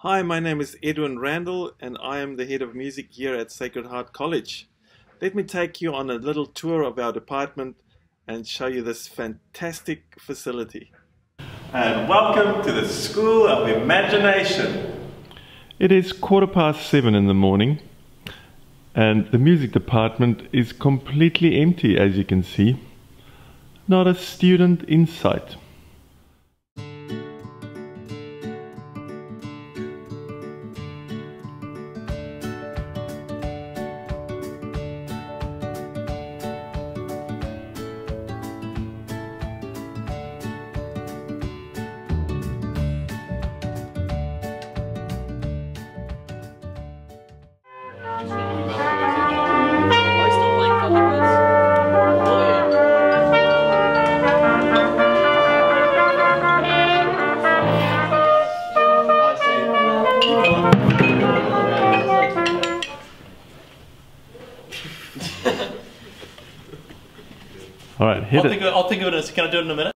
Hi, my name is Edwin Randall and I am the Head of Music here at Sacred Heart College. Let me take you on a little tour of our department and show you this fantastic facility. And welcome to the School of Imagination. It is 7:15 in the morning and the music department is completely empty, as you can see. Not a student in sight. All right, hit it. I'll think of it as, can I do it in a minute?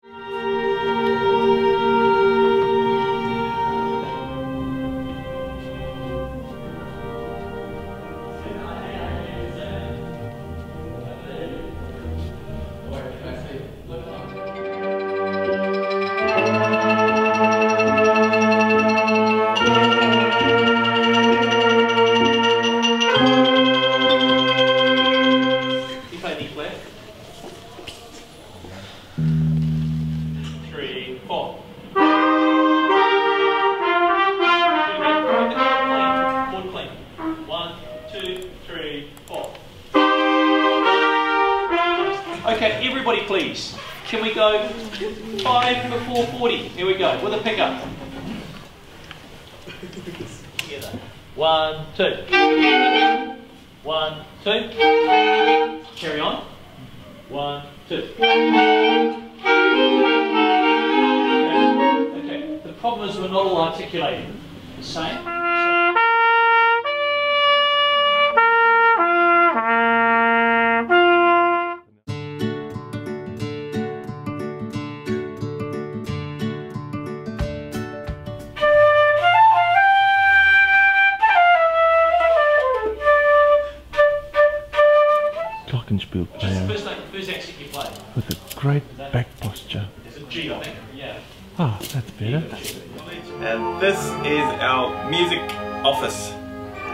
Okay, everybody please. Can we go 5 before 40? Here we go, with a pickup. Together. 1, 2. 1, 2. Carry on. 1, 2. Okay, the problem is we're not all articulated. The same. First exit you play. With a great back posture. There's a G, I think. Yeah. Ah, that's better. And this is our music office.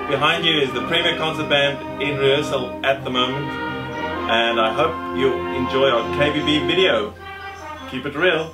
Behind you is the Premier Concert Band in rehearsal at the moment. And I hope you'll enjoy our KBB video. Keep it real.